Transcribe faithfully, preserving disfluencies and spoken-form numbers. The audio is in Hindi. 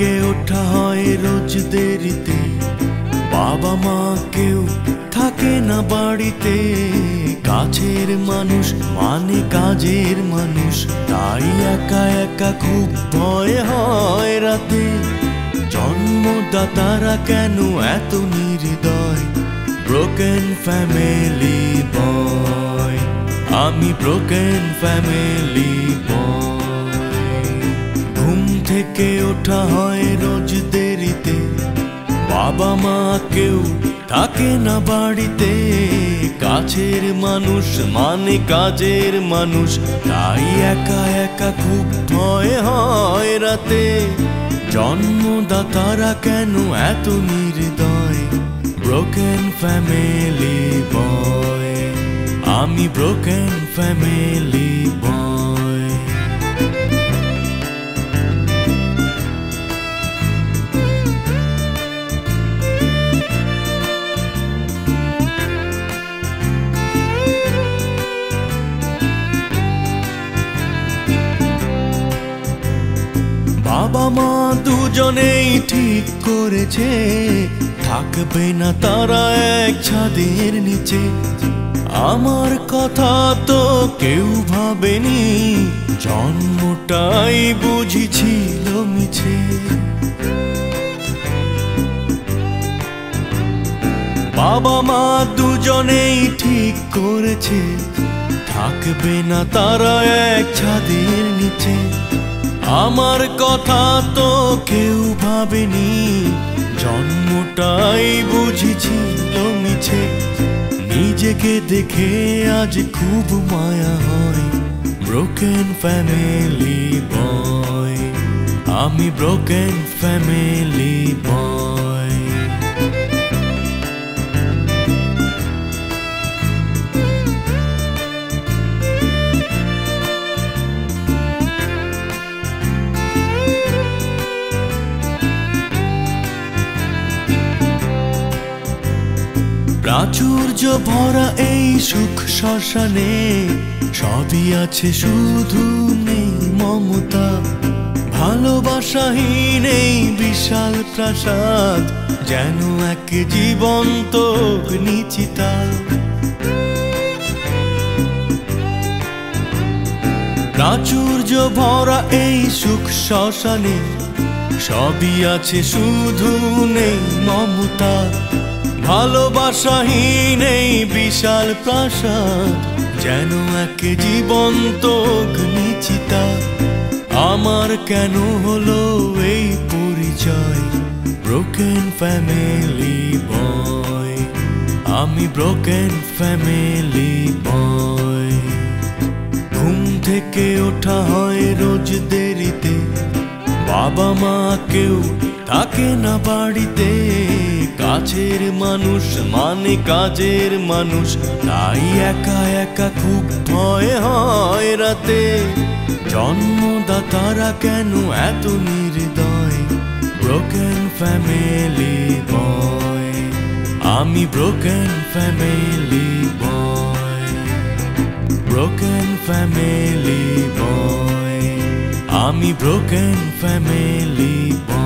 के उठाए रोज देरीते बाबा मा क्यों थाके ना बाड़ीते काछेर मानुष माने काजेर मानुष ताई एका एका खूब भय हय राते जन्मदातारा केन एत निर्दय ब्रोकेन फैमिली बॉय आमी ब्रोकेन फैमिली बॉय के उठा है रोज देरीते बाबा मा क्यों थाके ना बाड़ीते काछेर मानुष माने काजेर मानुष ताई एका एका खूब भय हय राते जन्मदातारा केन एत निर्दय ब्रोकेन फैमिली बॉय आमी ब्रोकेन फैमिली बॉय। बाबा मा दुजोनेई ठीक करेछे थाकबे ना तारा एक छादेर नीचे आमार कथा तो केउ भाबेनी जन्मटाई बुझी छिलो मिछे। बाबा मा दुजोनेई ठीक करेछे थाकबे ना तारा एक छादेर नीचे आमार कथा तो केउ भाबेनी जन्मटाई बुझेछिलो मिछे निजेके देखे आज खूब माया हय ब्रोकेन फैमिली बॉय आमी ब्रोकेन फैमिली बॉय। प्राचुर्य भरा एई सुख शशाने सबई आछे शुधु नेई ममता भालोबासाहीन एई विशाल प्रासाद जेनो एक जीवंत अग्निचिताल। प्राचुर्य भरा एई सुख शशाने सबई आछे शुधु नेई ममता भालोबासाहीन एई विशाल प्रासाद जेनो एक जीवंत अग्निचिता आमार केन हलो एई परिचय ब्रोकेन फैमिली बॉय आमी ब्रोकेन फैमिली बॉय। घुम थेके ओठा हय रोज देरीते बाबा मा केउ थाके ना बाड़ीते काछेर मानुष माने काजेर मानुष ताई एका एका खूब भय हय राते जन्मदातारा केन एत निर्दय ब्रोकेन फैमिली बॉय आमी broken family boy broken family boy आमी ब्रोकेन फैमिली बॉय।